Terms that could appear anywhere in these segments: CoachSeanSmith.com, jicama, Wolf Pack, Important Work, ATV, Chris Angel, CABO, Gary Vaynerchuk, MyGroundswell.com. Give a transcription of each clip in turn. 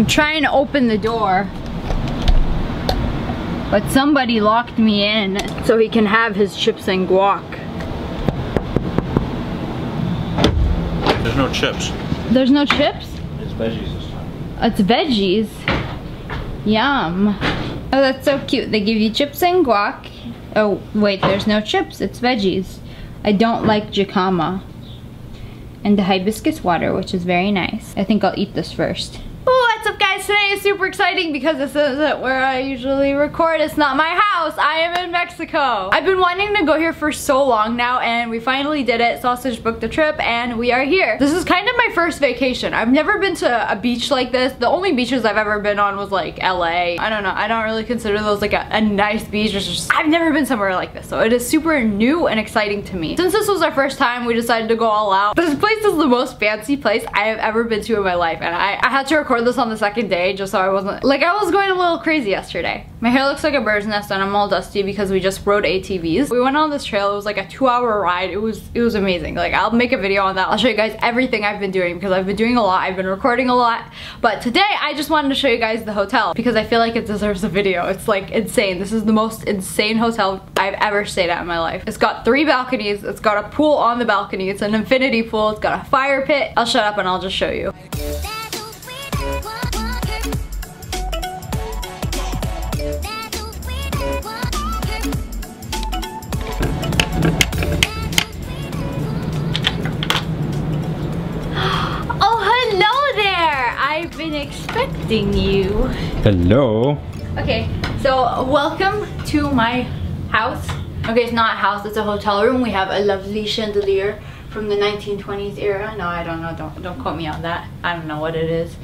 I'm trying to open the door, but somebody locked me in so he can have his chips and guac. There's no chips. There's no chips? It's veggies this time. It's veggies? Yum. Oh, that's so cute. They give you chips and guac. Oh, wait, there's no chips. It's veggies. I don't like jicama. And the hibiscus water, which is very nice. I think I'll eat this first. Oh, what's up guys? Today is super exciting because this isn't where I usually record. It's not my house. I am in Mexico. I've been wanting to go here for so long now and we finally did it. Sausage booked the trip and we are here. This is kind of my first vacation. I've never been to a beach like this. The only beaches I've ever been on was like LA. I don't know. I don't really consider those like a nice beach. It's just, I've never been somewhere like this. So it is super new and exciting to me. Since this was our first time, we decided to go all out. This place is the most fancy place I have ever been to in my life and I had to record this on the second day just so I wasn't like, I was going a little crazy yesterday. My hair looks like a bird's nest and I'm all dusty because we just rode ATVs. We went on this trail. It was like a 2-hour ride. It was amazing. Like, I'll make a video on that. I'll show you guys everything I've been doing because I've been doing a lot. I've been recording a lot, but today I just wanted to show you guys the hotel because I feel like it deserves a video. It's like insane. This is the most insane hotel I've ever stayed at in my life. It's got 3 balconies. It's got a pool on the balcony. It's an infinity pool. It's got a fire pit. I'll shut up and I'll just show you. I've been expecting you. Hello. Okay, so welcome to my house. Okay, it's not a house, it's a hotel room. We have a lovely chandelier from the 1920s era. No, I don't know, don't quote me on that. I don't know what it is.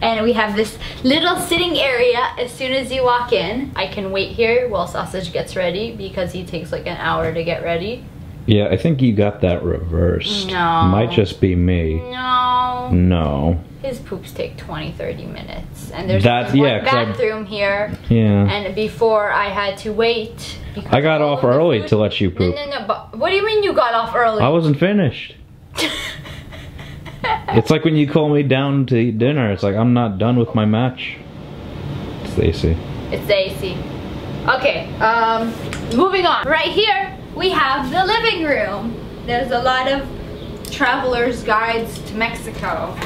And we have this little sitting area as soon as you walk in. I can wait here while Sausage gets ready because he takes like an hour to get ready. Yeah, I think you got that reversed. No. Might just be me. No. No. His poops take 20-30 minutes. And there's one bathroom here. Yeah. And before I had to wait. I got off early to let you poop. No, but what do you mean you got off early? I wasn't finished. It's like when you call me down to eat dinner. It's like, I'm not done with my match. It's the AC. It's the AC. Okay, moving on. Right here. We have the living room. There's a lot of traveler's guides to Mexico.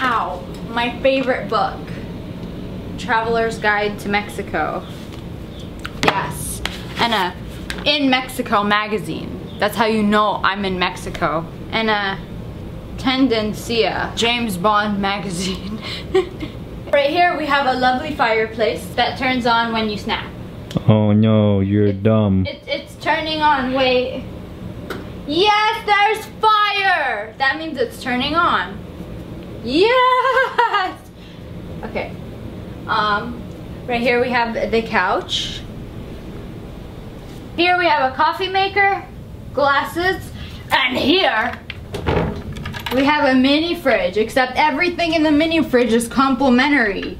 Ow, my favorite book. Traveler's Guide to Mexico. Yes, and a In Mexico magazine. That's how you know I'm in Mexico. And a Tendencia, James Bond magazine. Right here we have a lovely fireplace that turns on when you snap. Oh no, you're dumb. It's turning on, wait. Yes, there's fire! That means it's turning on. Yes! Okay. Right here we have the couch. Here we have a coffee maker, glasses, and here we have a mini fridge, except everything in the mini fridge is complimentary.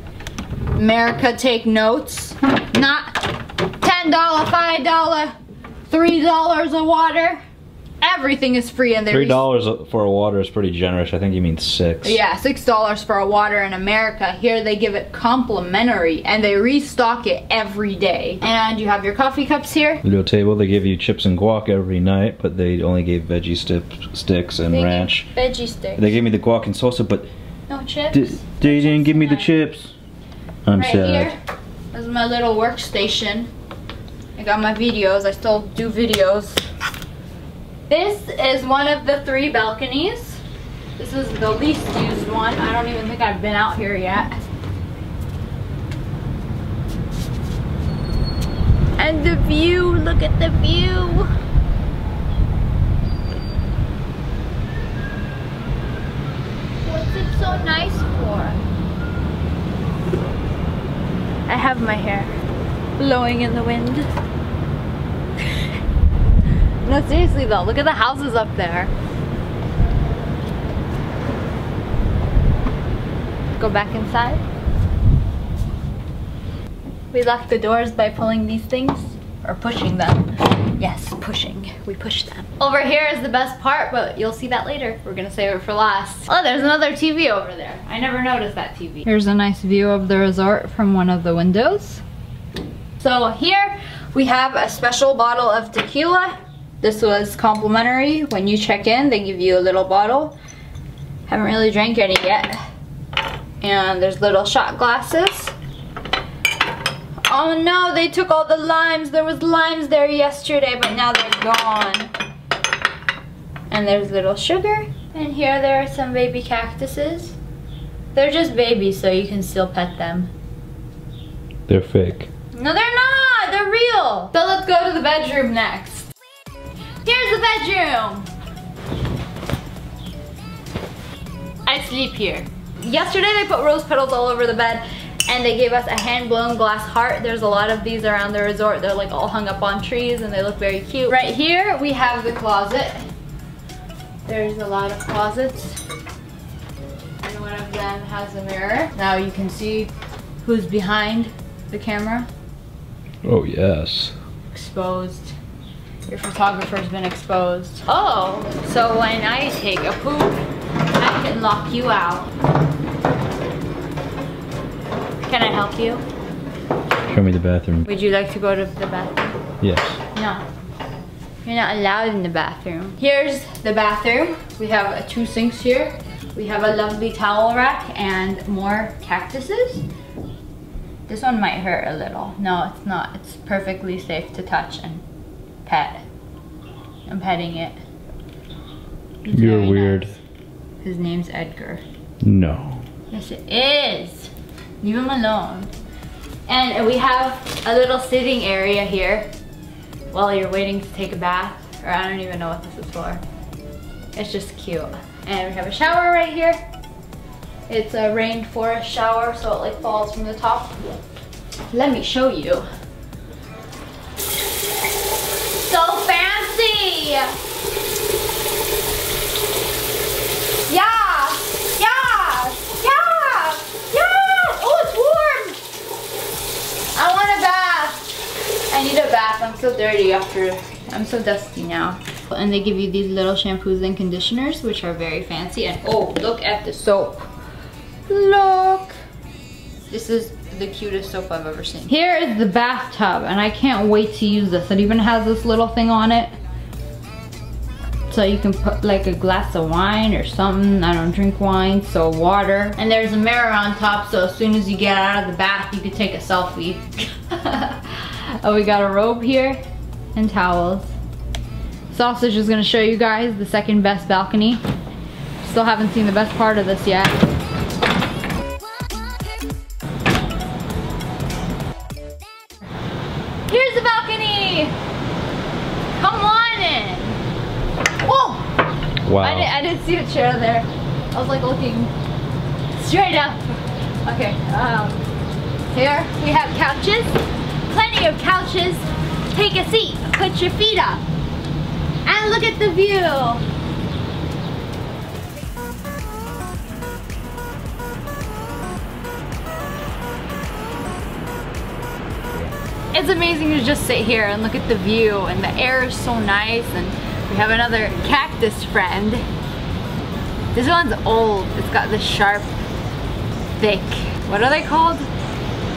America, take notes. Not $10, $5, $3 a water. Everything is free and there. $3 for a water is pretty generous. I think you mean $6. Yeah, $6 for a water in America. Here they give it complimentary and they restock it every day. And you have your coffee cups here. Little table. They give you chips and guac every night, but they only gave veggie sticks and ranch. Veggie sticks. They gave me the guac and salsa, but no chips. They didn't give me the chips. I'm sad. Right here is my little workstation. I got my videos. I still do videos. This is one of the 3 balconies. This is the least used one. I don't even think I've been out here yet. And the view, look at the view. What's it so nice for? I have my hair blowing in the wind. No, seriously though, look at the houses up there. Go back inside. We lock the doors by pulling these things or pushing them. Yes, pushing. We push them. Over here is the best part, but you'll see that later. We're gonna save it for last. Oh, there's another TV over there. I never noticed that TV. Here's a nice view of the resort from one of the windows. So here we have a special bottle of tequila. This was complimentary. When you check in, they give you a little bottle. Haven't really drank any yet. And there's little shot glasses. Oh no, they took all the limes. There was limes there yesterday, but now they're gone. And there's little sugar. And here there are some baby cactuses. They're just babies, so you can still pet them. They're fake. No, they're not. They're real. So let's go to the bedroom next. Here's the bedroom. I sleep here. Yesterday they put rose petals all over the bed and they gave us a hand-blown glass heart. There's a lot of these around the resort. They're like all hung up on trees and they look very cute. Right here we have the closet. There's a lot of closets. And one of them has a mirror. Now you can see who's behind the camera. Oh yes. Exposed. Your photographer's been exposed. Oh, so when I take a poop, I can lock you out. Can I help you? Show me the bathroom. Would you like to go to the bathroom? Yes. No. You're not allowed in the bathroom. Here's the bathroom. We have two sinks here. We have a lovely towel rack and more cactuses. This one might hurt a little. No, it's not. It's perfectly safe to touch and pet. I'm petting it. It's You're weird. Nice. His name's Edgar. No. Yes, it is. Leave him alone. And we have a little sitting area here while you're waiting to take a bath, or I don't even know what this is for. It's just cute. And we have a shower right here. It's a rainforest shower, so it like falls from the top. Let me show you. So fancy! Yeah! Yeah! Yeah! Yeah! Oh, it's warm! I want a bath! I need a bath. I'm so dirty after. I'm so dusty now. And they give you these little shampoos and conditioners, which are very fancy. And oh, look at the soap. Look! This is the cutest soap I've ever seen. Here is the bathtub, and I can't wait to use this. It even has this little thing on it. So you can put like a glass of wine or something. I don't drink wine, so water. And there's a mirror on top, so as soon as you get out of the bath, you can take a selfie. Oh, we got a robe here and towels. Sausage is gonna show you guys the second best balcony. Still haven't seen the best part of this yet. Here's the balcony! Come on in! Whoa! Wow. I didn't see a chair there. I was like looking straight up. Okay, here we have couches. Plenty of couches. Take a seat, put your feet up. And look at the view! It's amazing to just sit here and look at the view, and the air is so nice, and we have another cactus friend. This one's old. It's got the sharp, thick, what are they called?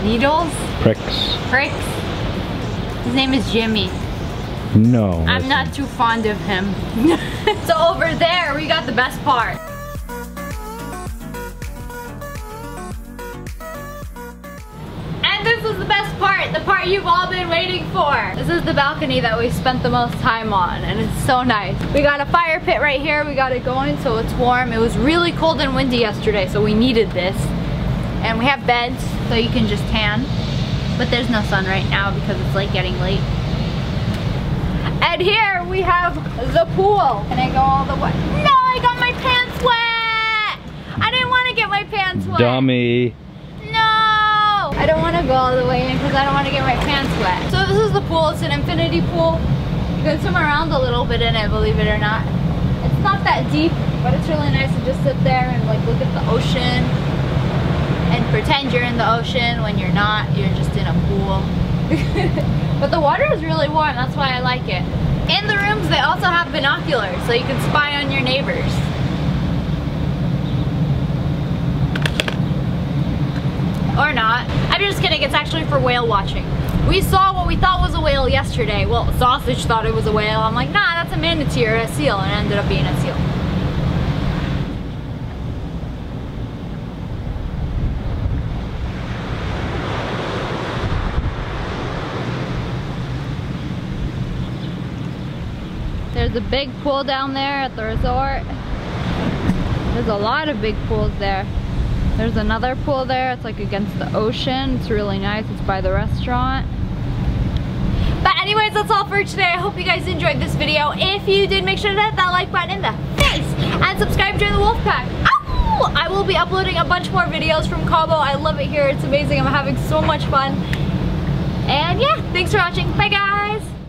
Needles? Pricks. Pricks. His name is Jimmy. No. I'm not too fond of him. So over there, we got the best part. This is the best part, the part you've all been waiting for. This is the balcony that we spent the most time on, and it's so nice. We got a fire pit right here. We got it going so it's warm. It was really cold and windy yesterday, so we needed this. And we have beds, so you can just tan. But there's no sun right now because it's like getting late. And here we have the pool. Can I go all the way? No, I got my pants wet! I didn't want to get my pants wet. Dummy. I don't want to go all the way in because I don't want to get my pants wet. So this is the pool. It's an infinity pool. You can swim around a little bit in it, believe it or not. It's not that deep, but it's really nice to just sit there and like look at the ocean and pretend you're in the ocean when you're not. You're just in a pool. But the water is really warm, that's why I like it. In the rooms they also have binoculars, so you can spy on your neighbors. Or not. I'm just kidding, it's actually for whale watching. We saw what we thought was a whale yesterday. Well, Sausage thought it was a whale. I'm like, nah, that's a manatee or a seal, and it ended up being a seal. There's a big pool down there at the resort. There's a lot of big pools there. There's another pool there, it's like against the ocean. It's really nice, it's by the restaurant. But anyways, that's all for today. I hope you guys enjoyed this video. If you did, make sure to hit that like button in the face and subscribe to the Wolf Pack. Oh! I will be uploading a bunch more videos from Cabo. I love it here, it's amazing. I'm having so much fun. And yeah, thanks for watching. Bye guys!